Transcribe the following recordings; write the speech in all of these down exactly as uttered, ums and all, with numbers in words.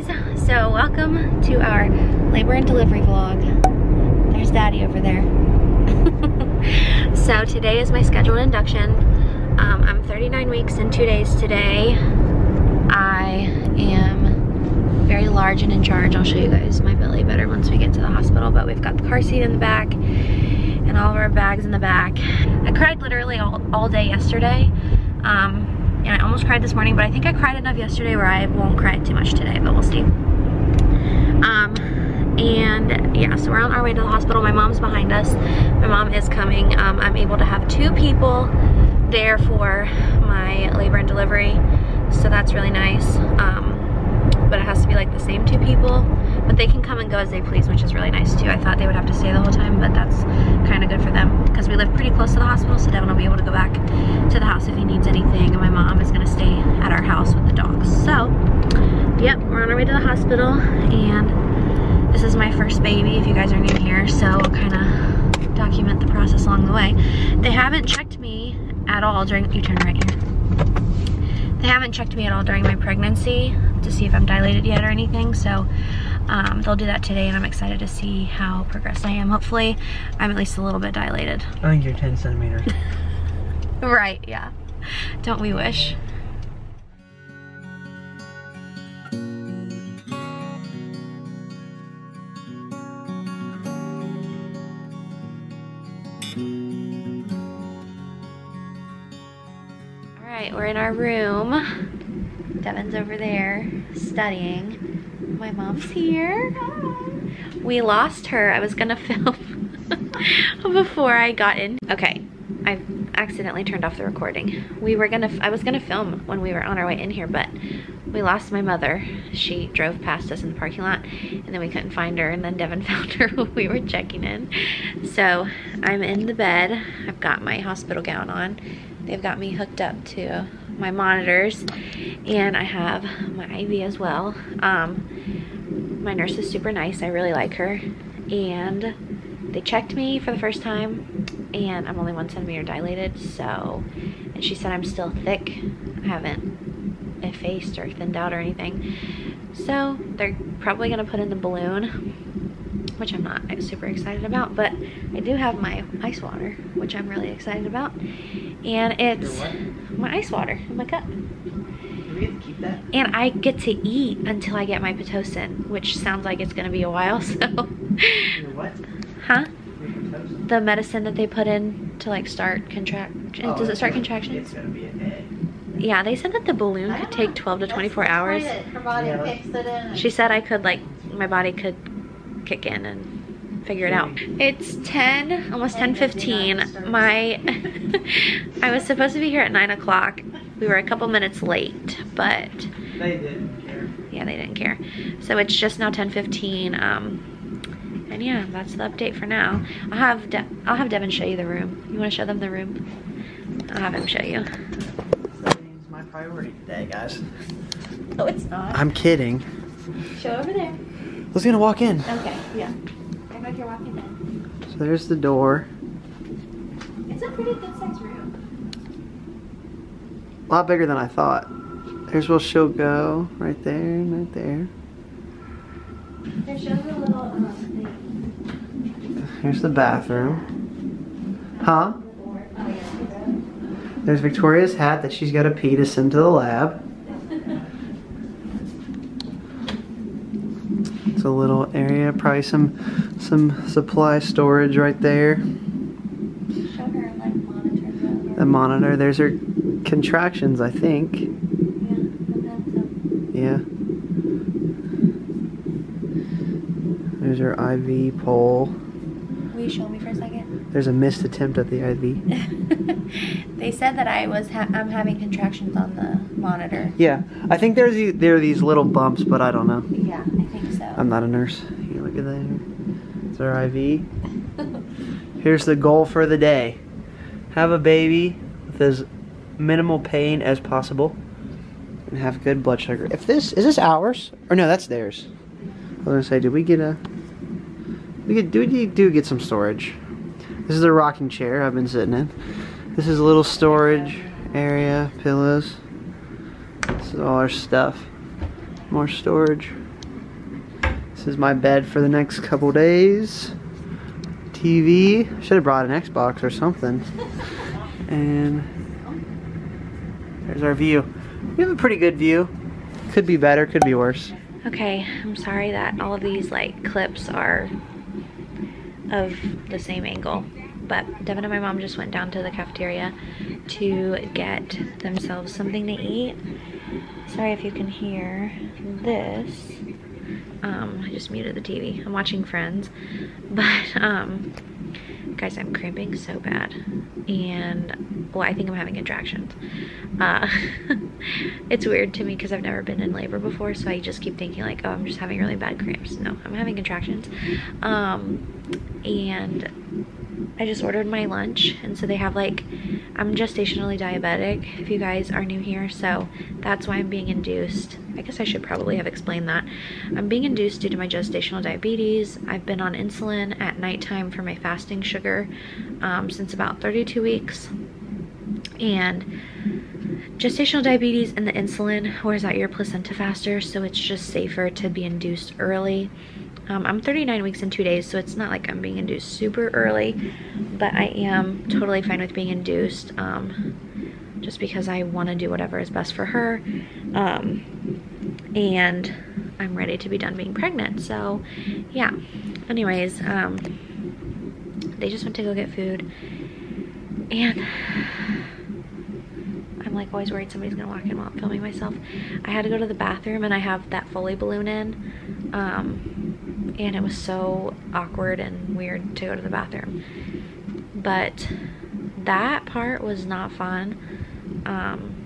guys, so welcome to our labor and delivery vlog. There's daddy over there. So today is my scheduled induction. um, I'm thirty-nine weeks and two days today. I am very large and in charge. I'll show you guys my belly better once we get to the hospital, but we've got the car seat in the back and all of our bags in the back. I cried literally all, all day yesterday. um, And I almost cried this morning, but I think I cried enough yesterday where I won't cry too much today, but we'll see. Um, and yeah, so we're on our way to the hospital. My mom's behind us. My mom is coming. Um, I'm able to have two people there for my labor and delivery, so that's really nice. Um, but it has to be like the same two people, but they can come and go as they please, which is really nice too. I thought they would have to stay the whole time, but that's kind of good for them because we live pretty close to the hospital, so Devin will be able to go back to the house if he needs anything, and my mom is going to stay at our house with the dogs. So yep, we're on our way to the hospital, and this is my first baby if you guys are new here, so I'll kind of document the process along the way. They haven't checked me at all during, you turn right here. They haven't checked me at all during my pregnancy to see if I'm dilated yet or anything, so um, they'll do that today, and I'm excited to see how progressed I am. Hopefully, I'm at least a little bit dilated. I think you're ten centimeters. Right, yeah. Don't we wish? We're in our room. Devin's over there studying. My mom's here. Hi. We lost her. I was gonna film before I got in. Okay, I accidentally turned off the recording. We were gonna, I was gonna film when we were on our way in here, but we lost my mother. She drove past us in the parking lot, and then we couldn't find her, and then Devin found her when we were checking in. So I'm in the bed. I've got my hospital gown on. They've got me hooked up to my monitors, and I have my I V as well. Um, my nurse is super nice. I really like her. And they checked me for the first time, and I'm only one centimeter dilated, so, and she said I'm still thick. I haven't effaced or thinned out or anything. So they're probably gonna put in the balloon, which I'm not I'm super excited about, but I do have my ice water, which I'm really excited about. And it's my ice water in my cup. Do we have to keep that? And I get to eat until I get my Pitocin, which sounds like it's going to be a while, so. Your what? Huh? Your the medicine that they put in to like start contraction. Oh, does it start contraction? It's going to be a day. Yeah, they said that the balloon could take twelve to twenty-four hours. Her body yeah. picks it in. She said I could like, my body could kick in and figure it out. It's ten, almost ten fifteen. My, I was supposed to be here at nine o'clock. We were a couple minutes late, but they didn't care. Yeah, they didn't care. So it's just now ten fifteen. Um, and yeah, that's the update for now. I'll have De I'll have Devin show you the room. You want to show them the room? I'll have him show you. Sleeping's my priority today, guys. No, it's not. I'm kidding. Show over there. Who's gonna walk in? Okay. Yeah. So there's the door. It's a pretty good sized room. A lot bigger than I thought. There's where she'll go. Right there and right there. There shows a little um, thing. Here's the bathroom. Huh? There's Victoria's hat that she's got to pee to send to the lab. It's a little area. Probably some... some supply storage right there. Show her, like, monitor. The monitor. There's her contractions, I think. Yeah. Yeah. There's her I V pole. Will you show me for a second? There's a missed attempt at the I V. They said that I was ha I'm having contractions on the monitor. Yeah. I think there's the, there are these little bumps, but I don't know. Yeah, I think so. I'm not a nurse. Here, look at that. Their I V. Here's the goal for the day. Have a baby with as minimal pain as possible and have good blood sugar. If this is this ours? Or no, that's theirs. I was gonna say, did we get a we get do we do get some storage? This is a rocking chair I've been sitting in. This is a little storage area, pillows. This is all our stuff. More storage. This is my bed for the next couple days. T V. Should have brought an Xbox or something. And there's our view. We have a pretty good view. Could be better, could be worse. Okay, I'm sorry that all of these like clips are of the same angle, but Devin and my mom just went down to the cafeteria to get themselves something to eat. Sorry if you can hear this. Um, I just muted the T V. I'm watching Friends, but um, guys, I'm cramping so bad, and well, I think I'm having contractions. Uh, it's weird to me because I've never been in labor before, so I just keep thinking like, oh, I'm just having really bad cramps. No, I'm having contractions. Um, and I just ordered my lunch, and so they have like, I'm gestationally diabetic if you guys are new here, so that's why I'm being induced. I guess I should probably have explained that. I'm being induced due to my gestational diabetes. I've been on insulin at nighttime for my fasting sugar um, since about thirty-two weeks. And gestational diabetes and the insulin wears out your placenta faster, so it's just safer to be induced early. Um, I'm thirty-nine weeks in two days, so it's not like I'm being induced super early, but I am totally fine with being induced um, just because I want to do whatever is best for her. Um, and I'm ready to be done being pregnant. So yeah, anyways, um, they just went to go get food, and I'm like always worried somebody's going to walk in while I'm filming myself. I had to go to the bathroom, and I have that Foley balloon in. Um, And it was so awkward and weird to go to the bathroom. But that part was not fun. Um,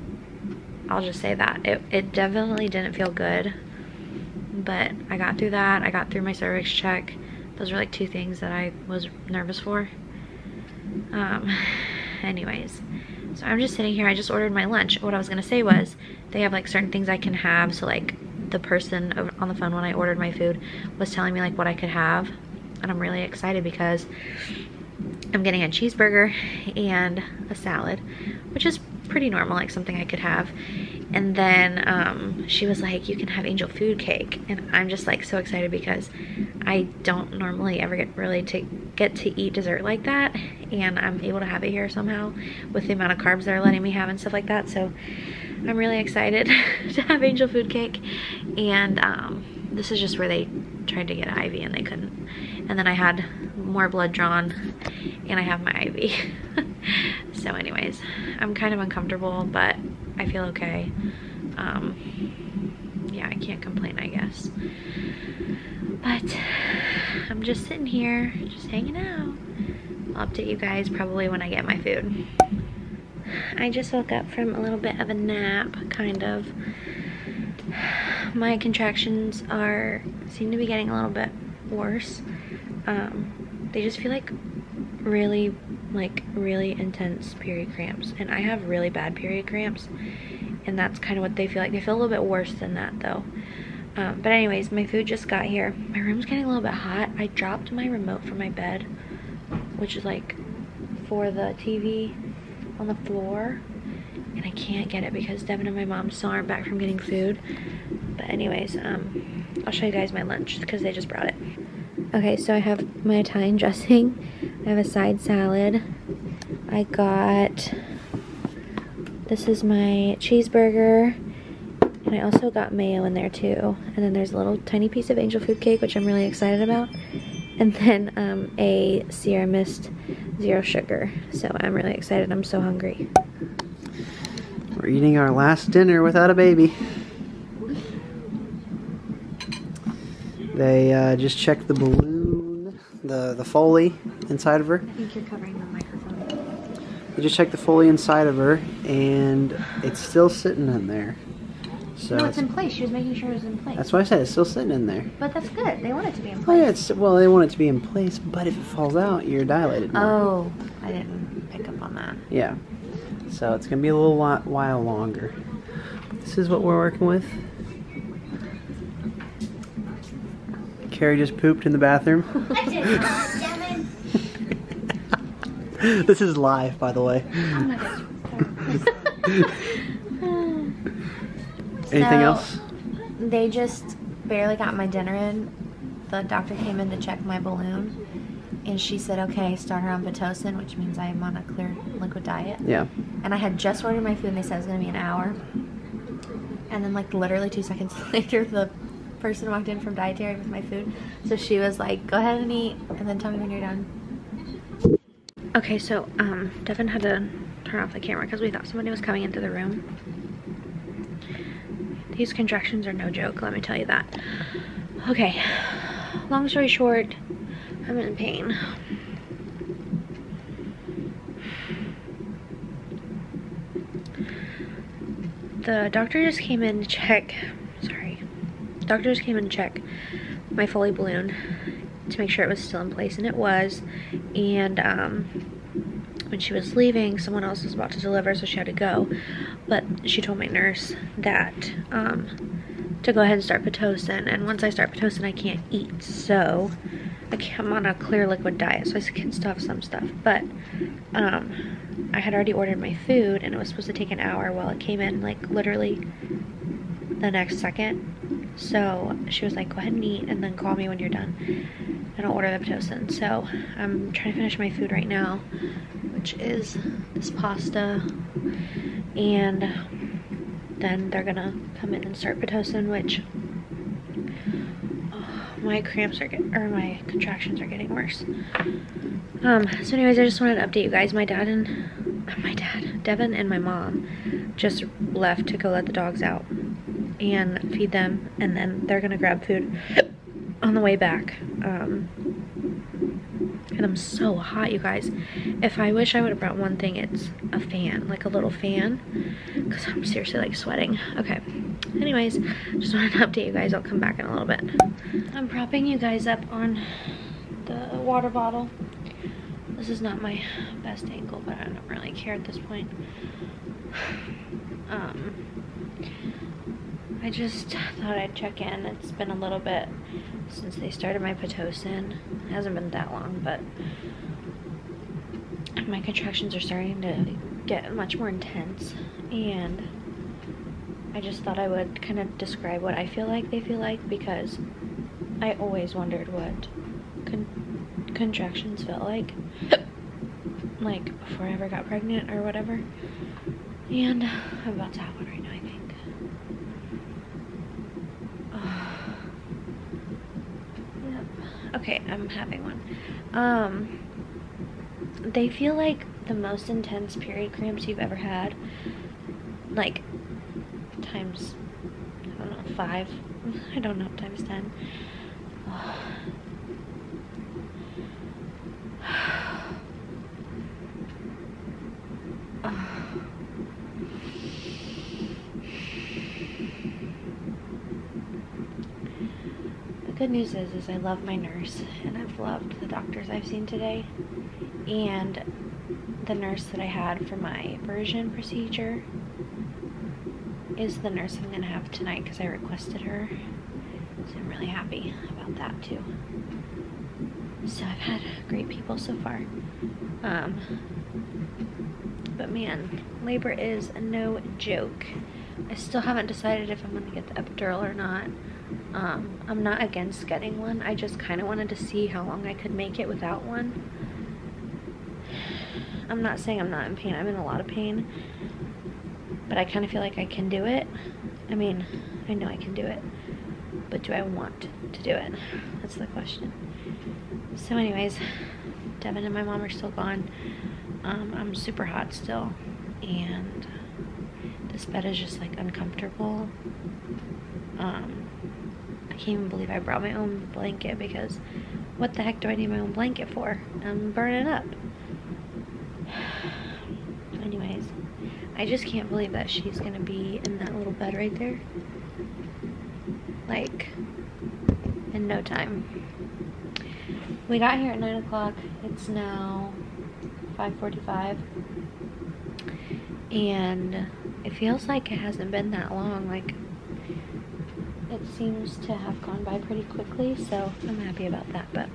I'll just say that. It, it definitely didn't feel good. But I got through that. I got through my cervix check. Those were like two things that I was nervous for. Um, anyways. So I'm just sitting here. I just ordered my lunch. What I was going to say was they have like certain things I can have. So like, the person on the phone when I ordered my food was telling me like what I could have, and I'm really excited because I'm getting a cheeseburger and a salad, which is pretty normal, like something I could have. And then um, she was like, you can have angel food cake, and I'm just like so excited because I don't normally ever get really to get to eat dessert like that, and I'm able to have it here somehow with the amount of carbs they're letting me have and stuff like that. So I'm really excited to have angel food cake. And um, this is just where they tried to get an I V and they couldn't. And then I had more blood drawn, and I have my I V. So anyways, I'm kind of uncomfortable, but I feel okay. Um, yeah, I can't complain, I guess. But I'm just sitting here, just hanging out. I'll update you guys probably when I get my food. I just woke up from a little bit of a nap, kind of. My contractions are, seem to be getting a little bit worse. Um, they just feel like really, like really intense period cramps. And I have really bad period cramps, and that's kind of what they feel like. They feel a little bit worse than that though. Um, but anyways, my food just got here. My room's getting a little bit hot. I dropped my remote from my bed, which is like for the T V, on the floor, and I can't get it because Devin and my mom still aren't back from getting food. But anyways, um, I'll show you guys my lunch because they just brought it. Okay, so I have my Italian dressing. I have a side salad. I got, this is my cheeseburger, and I also got mayo in there too. And then there's a little tiny piece of angel food cake, which I'm really excited about. And then um, a Sierra Mist zero sugar. So I'm really excited. I'm so hungry. We're eating our last dinner without a baby. They uh, just checked the balloon, the, the Foley inside of her. I think you're covering the microphone. They just checked the Foley inside of her, and it's still sitting in there. So no, it's in place. She was making sure it was in place. That's why I said it's still sitting in there. But that's good. They want it to be in place. Oh, yeah, it's, well, they want it to be in place, but if it falls out, you're dilated more. Oh, I didn't pick up on that. Yeah. So it's going to be a little while longer. This is what we're working with. Carrie just pooped in the bathroom. I did not, Devin. This is live, by the way. Oh, my gosh. Anything so, else? They just barely got my dinner in, the doctor came in to check my balloon, and she said, okay, start her on Pitocin, which means I am on a clear liquid diet. Yeah. And I had just ordered my food, and they said it was going to be an hour. And then, like, literally two seconds later, the person walked in from dietary with my food. So she was like, go ahead and eat, and then tell me when you're done. Okay, so um, Devin had to turn off the camera because we thought somebody was coming into the room. These contractions are no joke, let me tell you that. Okay, long story short, I'm in pain. The doctor just came in to check, sorry, doctor just came in to check my Foley balloon to make sure it was still in place, and it was. And um, when she was leaving, someone else was about to deliver, so she had to go. But she told my nurse that um, to go ahead and start Pitocin, and once I start Pitocin, I can't eat, so I can't, I'm on a clear liquid diet, so I can still have some stuff. But um, I had already ordered my food, and it was supposed to take an hour. Well, it came in, like, literally the next second, so she was like, go ahead and eat, and then call me when you're done, and I'll order the Pitocin. So I'm trying to finish my food right now, which is this pasta, and then they're gonna come in and start Pitocin, which, oh, my cramps are getting, or my contractions are getting worse. Um, so anyways, I just wanted to update you guys. My dad and, my dad, Devin and my mom just left to go let the dogs out and feed them, and then they're gonna grab food on the way back. Um, and I'm so hot, you guys. If I wish I would have brought one thing, it's a fan, like a little fan, because I'm seriously, like, sweating. Okay, anyways, just wanted to update you guys. I'll come back in a little bit. I'm propping you guys up on the water bottle. This is not my best angle, but I don't really care at this point. um, I just thought I'd check in. It's been a little bit since they started my Pitocin. It hasn't been that long, but my contractions are starting to get much more intense, and I just thought I would kind of describe what I feel like they feel like, because I always wondered what con contractions felt like, like before I ever got pregnant or whatever. And I'm about to have one right now, I think. Okay, I'm having one. Um, they feel like the most intense period cramps you've ever had, like times, I don't know, five, I don't know, times ten. Oh. Oh. Good news is, is I love my nurse, and I've loved the doctors I've seen today, and the nurse that I had for my version procedure is the nurse I'm gonna have tonight because I requested her, so I'm really happy about that too. So I've had great people so far, um, but man, labor is no joke. I still haven't decided if I'm gonna get the epidural or not. Um, I'm not against getting one. I just kind of wanted to see how long I could make it without one. I'm not saying I'm not in pain. I'm in a lot of pain. But I kind of feel like I can do it. I mean, I know I can do it. But do I want to do it? That's the question. So anyways, Devin and my mom are still gone. Um, I'm super hot still. And this bed is just, like, uncomfortable. Um... I can't even believe I brought my own blanket, because what the heck do I need my own blanket for? I'm burning up. Anyways, I just can't believe that she's gonna be in that little bed right there, like, in no time. We got here at nine o'clock. It's now five forty-five, and it feels like it hasn't been that long. Like, it seems to have gone by pretty quickly, so I'm happy about that. But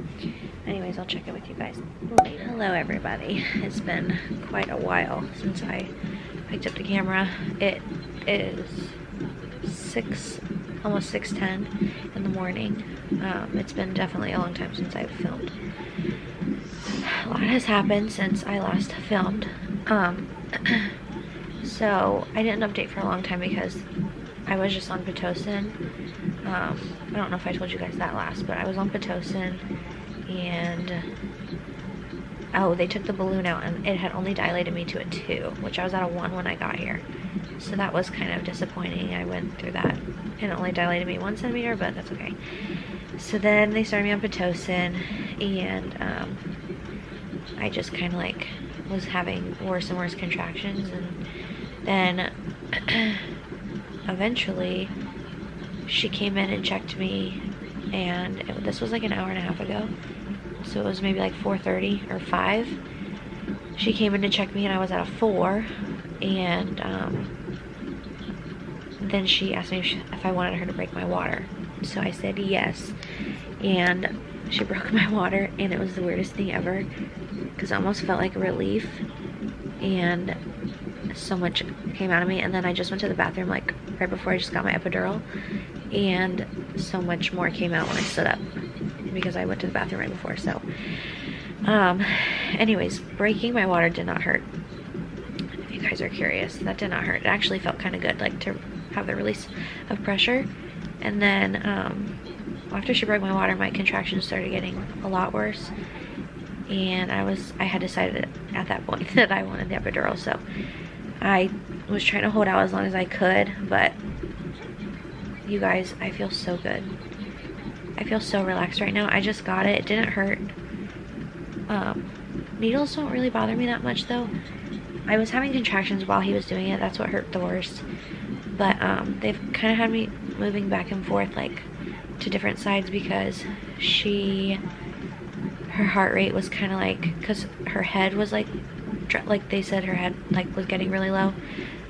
anyways, I'll check in with you guys later. Hello everybody. It's been quite a while since I picked up the camera. It is six almost six ten in the morning. Um, it's been definitely a long time since I've filmed. A lot has happened since I last filmed. Um, so I didn't update for a long time because I was just on Pitocin. Um, I don't know if I told you guys that last, but I was on Pitocin and... oh, they took the balloon out and it had only dilated me to a two, which I was at a one when I got here. So that was kind of disappointing. I went through that. It only dilated me one centimeter, but that's okay. So then they started me on Pitocin and um, I just kind of like was having worse and worse contractions. And then eventually she came in and checked me, and it, this was like an hour and a half ago. So it was maybe like four thirty or five. She came in to check me and I was at a four. And um, then she asked me if, she, if I wanted her to break my water. So I said yes. And she broke my water and it was the weirdest thing ever, because it almost felt like relief. And so much came out of me. And then I just went to the bathroom like right before I just got my epidural. And so much more came out when I stood up, because I went to the bathroom right before. So um anyways, breaking my water did not hurt. If you guys are curious, that did not hurt. It actually felt kind of good, like to have the release of pressure. And then um after she broke my water, my contractions started getting a lot worse, and I was I had decided at that point that I wanted the epidural. So I was trying to hold out as long as I could, but you guys, I feel so good. I feel so relaxed right now. I just got it. It didn't hurt. Um, needles don't really bother me that much though. I was having contractions while he was doing it. That's what hurt the worst. But um, they've kind of had me moving back and forth like to different sides, because she, her heart rate was kind of like, because her head was like, like they said her head like was getting really low.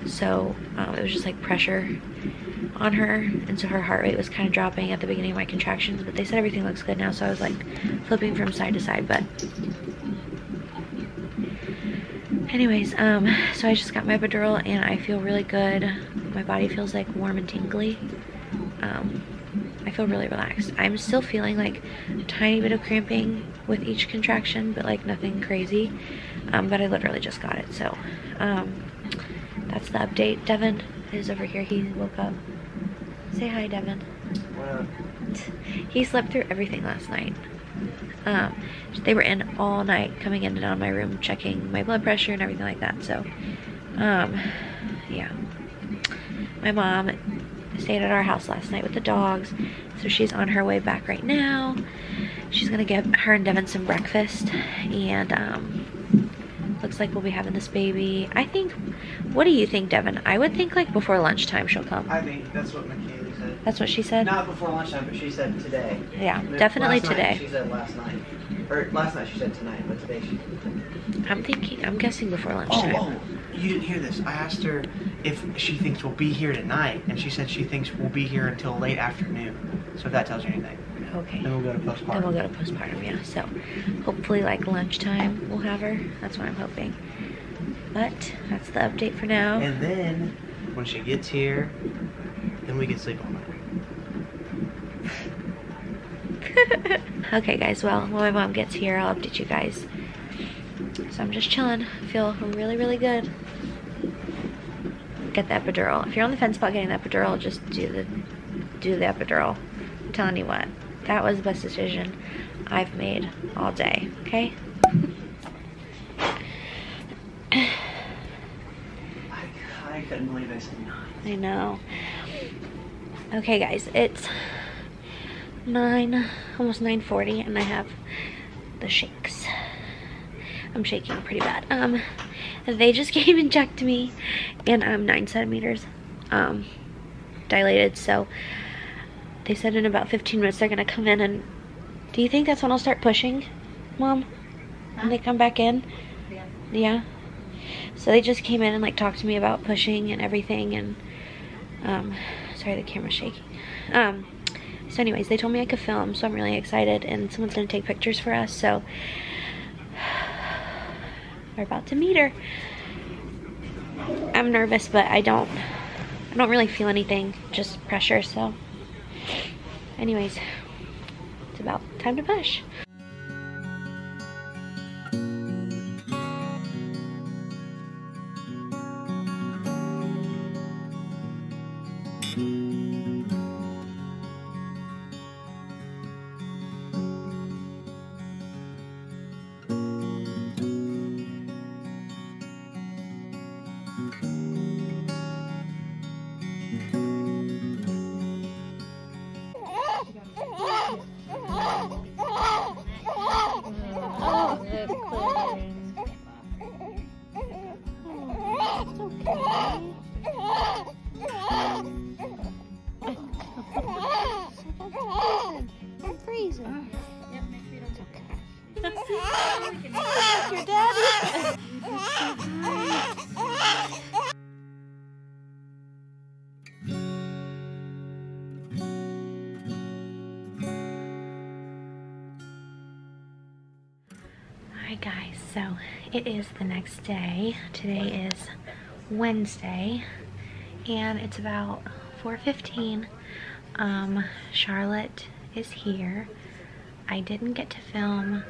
So um, it was just like pressure on her, and so her heart rate was kind of dropping at the beginning of my contractions. But they said everything looks good now, so I was like flipping from side to side. But anyways, um so I just got my epidural and I feel really good. My body feels like warm and tingly. um I feel really relaxed. I'm still feeling like a tiny bit of cramping with each contraction, but like nothing crazy. Um but I literally just got it, so um that's the update. Devin is over here. He woke up. Say hi, Devin. What? He slept through everything last night. Um, they were in all night, coming in and out of my room, checking my blood pressure and everything like that. So, um, yeah. My mom stayed at our house last night with the dogs, so she's on her way back right now. She's gonna give her and Devin some breakfast, and um, looks like we'll be having this baby. I think. What do you think, Devin? I would think like before lunchtime she'll come. I think that's what Michaela said. That's what she said? Not before lunchtime, but she said today. Yeah, definitely last today. Night, she said last night. Or last night she said tonight, but today she said. I'm thinking, I'm guessing before lunchtime. Oh, oh, you didn't hear this. I asked her if she thinks we'll be here tonight, and she said she thinks we'll be here until late afternoon. So if that tells you anything. Okay. Then we'll go to postpartum. Then we'll go to postpartum, yeah. So hopefully like lunchtime we'll have her. That's what I'm hoping. But that's the update for now. And then when she gets here, then we can sleep all night. Okay guys, well, when my mom gets here, I'll update you guys. So I'm just chilling. I feel really, really good. Get the epidural. If you're on the fence about getting the epidural, just do the do the epidural. I'm telling you what, that was the best decision I've made all day, okay? I couldn't believe I said nine. I know. Okay guys, it's nine, almost nine forty, and I have the shakes. I'm shaking pretty bad. Um, they just came and checked me, and I'm nine centimeters um, dilated. So they said in about fifteen minutes they're gonna come in, and do you think that's when I'll start pushing, Mom? Huh? When they come back in? Yeah. Yeah. So they just came in and like talked to me about pushing and everything, and um, sorry, the camera's shaking. Um, so anyways, they told me I could film, so I'm really excited, and someone's gonna take pictures for us. So we're about to meet her. I'm nervous, but I don't, I don't really feel anything, just pressure. So anyways, it's about time to push. Guys, so it is the next day. Today is Wednesday and it's about four fifteen. um, Charlotte is here. I didn't get to film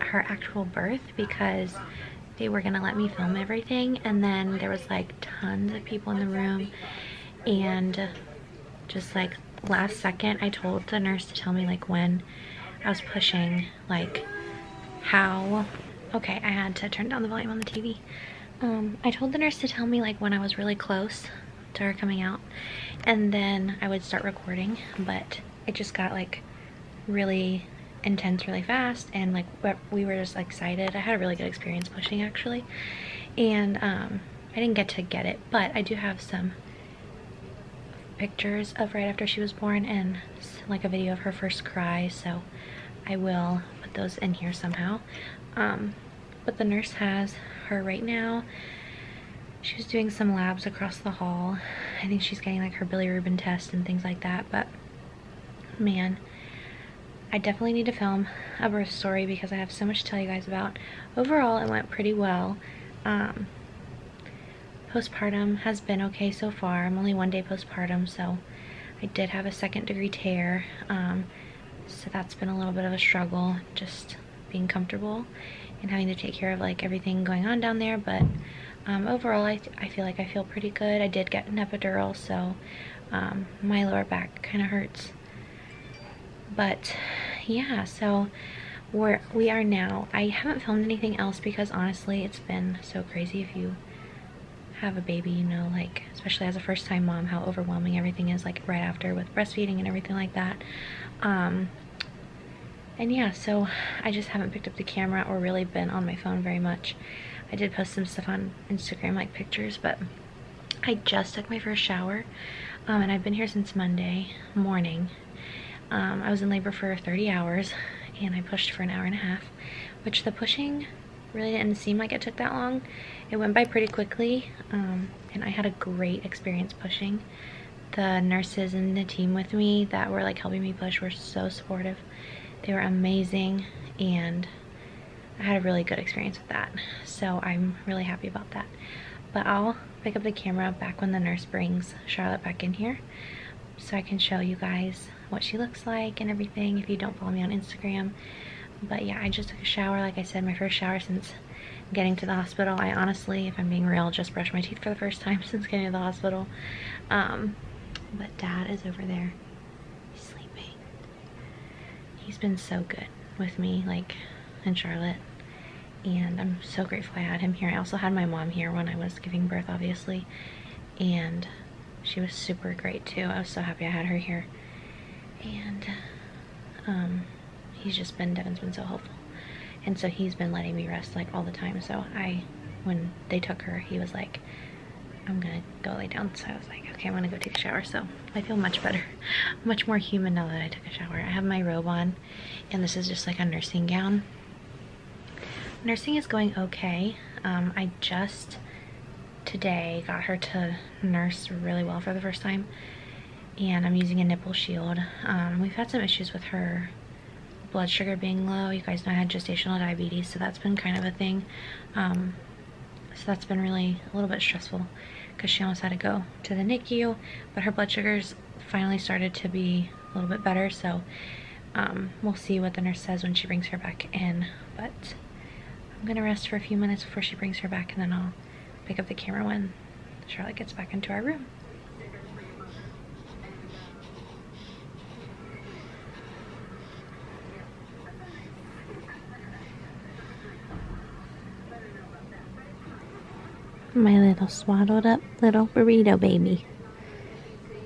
her actual birth because they were gonna let me film everything, and then there was like tons of people in the room, and just like last second I told the nurse to tell me like when I was pushing, like how okay I had to turn down the volume on the T V. um I told the nurse to tell me like when I was really close to her coming out, and then I would start recording, but it just got like really intense really fast, and like we were just like excited. I had a really good experience pushing actually, and um I didn't get to get it, but I do have some pictures of right after she was born and like a video of her first cry, so I will those in here somehow. Um, but the nurse has her right now. She's doing some labs across the hall. I think she's getting like her bilirubin test and things like that, but man, I definitely need to film a birth story because I have so much to tell you guys about. Overall, it went pretty well. Um, postpartum has been okay so far. I'm only one day postpartum, so I did have a second degree tear. Um, So that's been a little bit of a struggle, just being comfortable and having to take care of like everything going on down there. But um, overall, I, I feel like I feel pretty good. I did get an epidural, so um, my lower back kind of hurts. But yeah, so we're, we are now. I haven't filmed anything else because honestly, it's been so crazy. If you have a baby, you know, like especially as a first time mom, how overwhelming everything is like right after with breastfeeding and everything like that. Um, and yeah, so I just haven't picked up the camera or really been on my phone very much. I did post some stuff on Instagram, like pictures, but I just took my first shower, um, and I've been here since Monday morning. Um, I was in labor for thirty hours and I pushed for an hour and a half, which the pushing really didn't seem like it took that long. It went by pretty quickly, um, and I had a great experience pushing. The nurses and the team with me that were like helping me push were so supportive. They were amazing, and I had a really good experience with that. So I'm really happy about that. But I'll pick up the camera back when the nurse brings Charlotte back in here so I can show you guys what she looks like and everything if you don't follow me on Instagram. But yeah, I just took a shower. Like I said, my first shower since getting to the hospital. I honestly, if I'm being real, just brushed my teeth for the first time since getting to the hospital. Um, but Dad is over there. He's sleeping. He's been so good with me, like, and Charlotte. And I'm so grateful I had him here. I also had my mom here when I was giving birth, obviously. And she was super great, too. I was so happy I had her here. And, um... he's just been, Devin's been so helpful. And so he's been letting me rest like all the time. So I, when they took her, he was like, I'm gonna go lay down. So I was like, okay, I'm gonna go take a shower. So I feel much better, much more human now that I took a shower. I have my robe on and this is just like a nursing gown. Nursing is going okay. Um, I just today got her to nurse really well for the first time. And I'm using a nipple shield. Um, we've had some issues with her blood sugar being low. You guys know I had gestational diabetes, so that's been kind of a thing. Um, so So that's been really a little bit stressful because she almost had to go to the N I C U, but her blood sugars finally started to be a little bit better. So um, we'll see what the nurse says when she brings her back in, but I'm gonna rest for a few minutes before she brings her back, and then I'll pick up the camera when Charlotte gets back into our room. My little swaddled up little burrito baby.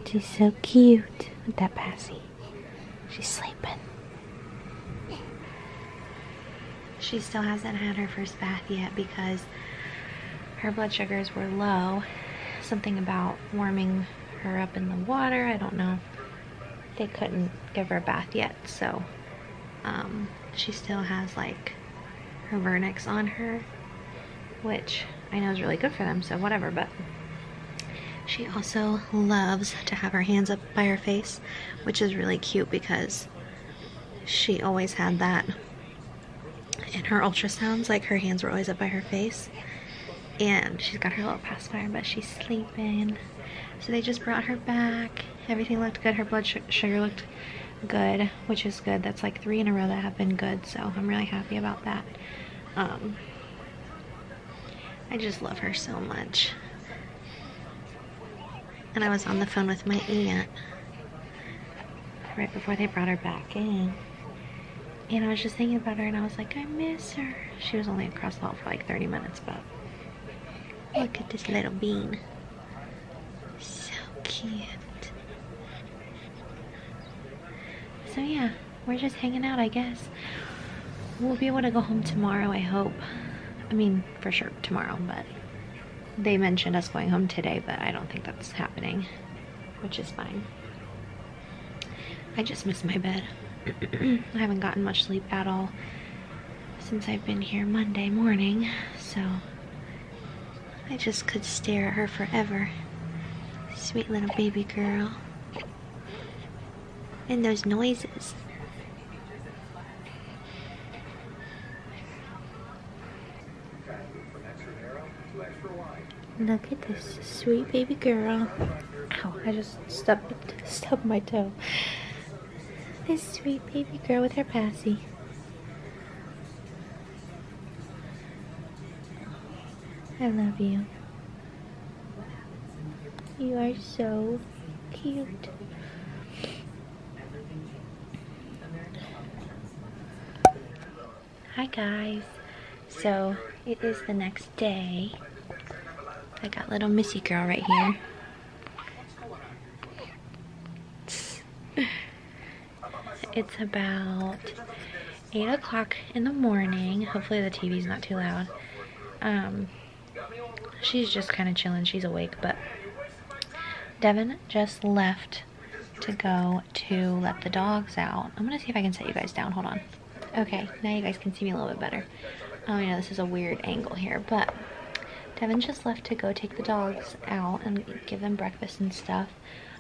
She's so cute with that passy. She's sleeping. She still hasn't had her first bath yet because her blood sugars were low. Something about warming her up in the water, I don't know. They couldn't give her a bath yet, so um, she still has like her Vernix on her, which I know is really good for them, so whatever, but she also loves to have her hands up by her face, which is really cute because she always had that in her ultrasounds. Like, her hands were always up by her face, and she's got her little pacifier, but she's sleeping. So they just brought her back. Everything looked good. Her blood sugar looked good, which is good. That's like three in a row that have been good, so I'm really happy about that. Um, I just love her so much. And I was on the phone with my aunt right before they brought her back in, and I was just thinking about her, and I was like, I miss her. She was only across the hall for like thirty minutes, but look at this little bean. So cute. So yeah, we're just hanging out, I guess. We'll be able to go home tomorrow, I hope. I mean, for sure tomorrow, but they mentioned us going home today, but I don't think that's happening, which is fine. I just miss my bed. I haven't gotten much sleep at all since I've been here Monday morning, so I just could stare at her forever. Sweet little baby girl. And those noises. Look at this sweet baby girl. Ow, I just stubbed, stubbed my toe. This sweet baby girl with her passy. I love you. You are so cute. Hi guys. So it is the next day. I got little Missy girl right here. It's about eight o'clock in the morning. Hopefully the T V's not too loud. Um, she's just kind of chilling. She's awake, but Devin just left to go to let the dogs out. I'm going to see if I can set you guys down. Hold on. Okay, now you guys can see me a little bit better. Oh, I know this is a weird angle here, but Devin just left to go take the dogs out and give them breakfast and stuff,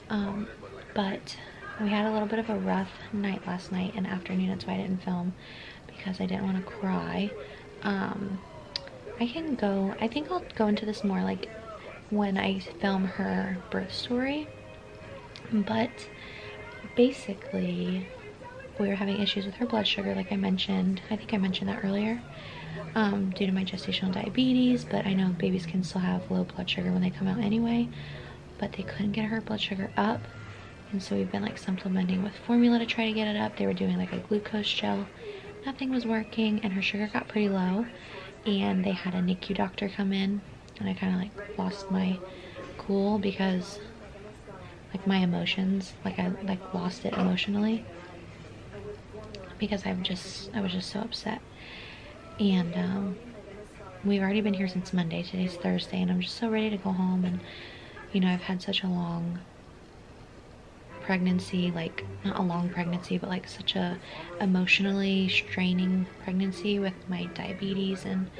um, but we had a little bit of a rough night last night and afternoon. That's why I didn't film, because I didn't want to cry. Um, I can go, I think I'll go into this more like when I film her birth story, but basically we were having issues with her blood sugar, like I mentioned. I think I mentioned that earlier. Um, due to my gestational diabetes, but I know babies can still have low blood sugar when they come out anyway, but they couldn't get her blood sugar up, and so we've been like supplementing with formula to try to get it up. They were doing like a glucose gel, nothing was working, and her sugar got pretty low, and they had a N I C U doctor come in, and I kind of like lost my cool because like my emotions, like I like lost it emotionally because I'm just, I was just so upset. And um, we've already been here since Monday. Today's Thursday, and I'm just so ready to go home. And, you know, I've had such a long pregnancy, like, not a long pregnancy, but, like, such a emotionally straining pregnancy with my diabetes and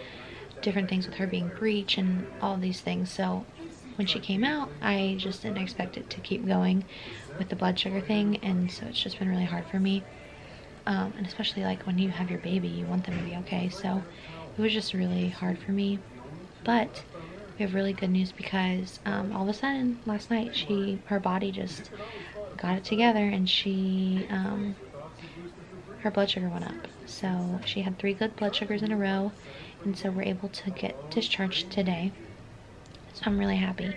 different things with her being breech and all these things. So when she came out, I just didn't expect it to keep going with the blood sugar thing. And so it's just been really hard for me. Um, and especially like when you have your baby, you want them to be okay, so it was just really hard for me. But We have really good news because um, all of a sudden last night she her body just got it together, and she um, her blood sugar went up. So she had three good blood sugars in a row, and so we're able to get discharged today. So I'm really happy,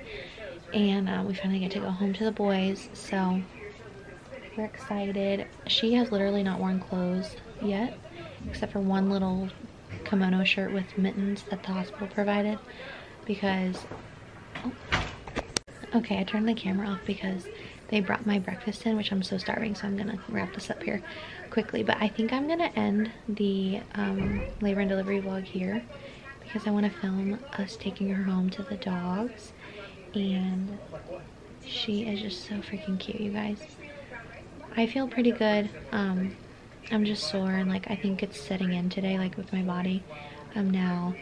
and uh, we finally get to go home to the boys. So we're excited. She has literally not worn clothes yet, except for one little kimono shirt with mittens that the hospital provided, because oh. Okay, I turned the camera off because they brought my breakfast in, which I'm so starving, so I'm gonna wrap this up here quickly. But I think I'm gonna end the um, labor and delivery vlog here because I want to film us taking her home to the dogs, and she is just so freaking cute, you guys. I feel pretty good. um, I'm just sore, and like I think it's setting in today, like with my body. I'm now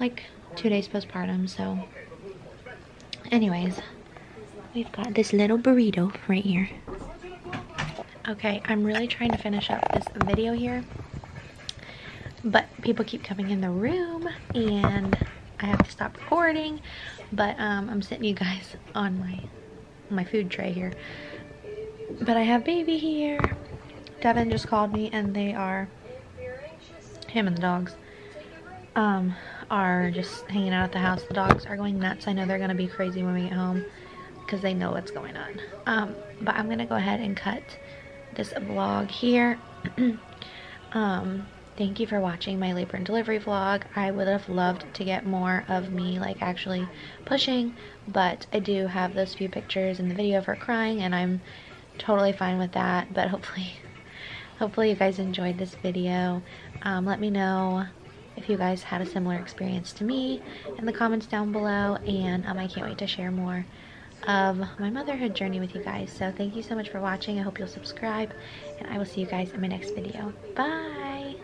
like two days postpartum. So anyways, we've got this little burrito right here. Okay, I'm really trying to finish up this video here, but people keep coming in the room and I have to stop recording. But um, I'm sitting you guys on my my food tray here, but I have baby here. Devin just called me, and they are, him and the dogs, um, are just hanging out at the house. The dogs are going nuts. I know they're going to be crazy when we get home because they know what's going on. Um, but I'm going to go ahead and cut this vlog here. um, thank you for watching my labor and delivery vlog. I would have loved to get more of me like actually pushing, but I do have those few pictures in the video of her crying, and I'm totally fine with that. But hopefully... Hopefully you guys enjoyed this video. Um, let me know if you guys had a similar experience to me in the comments down below. And um, I can't wait to share more of my motherhood journey with you guys. So thank you so much for watching. I hope you'll subscribe. And I will see you guys in my next video. Bye.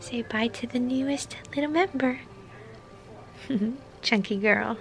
Say bye to the newest little member. Chunky girl.